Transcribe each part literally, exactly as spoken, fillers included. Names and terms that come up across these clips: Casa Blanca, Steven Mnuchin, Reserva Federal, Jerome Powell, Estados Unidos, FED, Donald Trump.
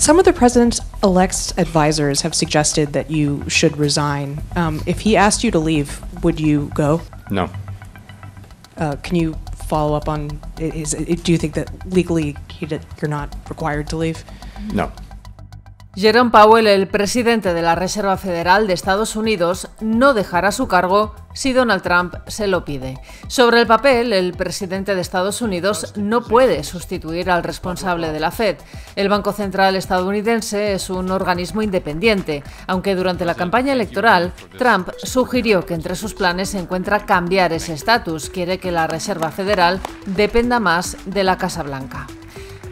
Some of the president-elect's advisors have suggested that you should resign. Um, if he asked you to leave, would you go? No. Uh, can you follow up on, is, is, do you think that legally he did, you're not required to leave? No. Jerome Powell, el presidente de la Reserva Federal de Estados Unidos, no dejará su cargo si Donald Trump se lo pide. Sobre el papel, el presidente de Estados Unidos no puede sustituir al responsable de la Fed. El Banco Central estadounidense es un organismo independiente, aunque durante la campaña electoral, Trump sugirió que entre sus planes se encuentra cambiar ese estatus. Quiere que la Reserva Federal dependa más de la Casa Blanca.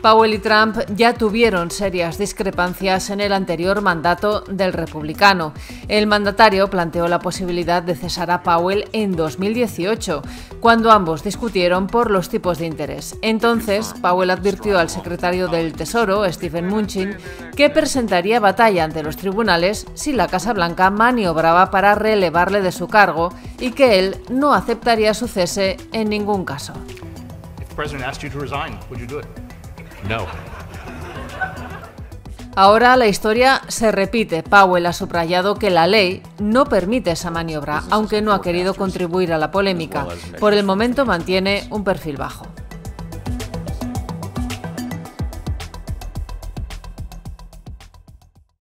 Powell y Trump ya tuvieron serias discrepancias en el anterior mandato del republicano. El mandatario planteó la posibilidad de cesar a Powell en dos mil dieciocho, cuando ambos discutieron por los tipos de interés. Entonces, Powell advirtió al secretario del Tesoro, Steven Mnuchin, que presentaría batalla ante los tribunales si la Casa Blanca maniobraba para relevarle de su cargo y que él no aceptaría su cese en ningún caso. No. Ahora la historia se repite. Powell ha subrayado que la ley no permite esa maniobra, aunque no ha querido contribuir a la polémica. Por el momento mantiene un perfil bajo.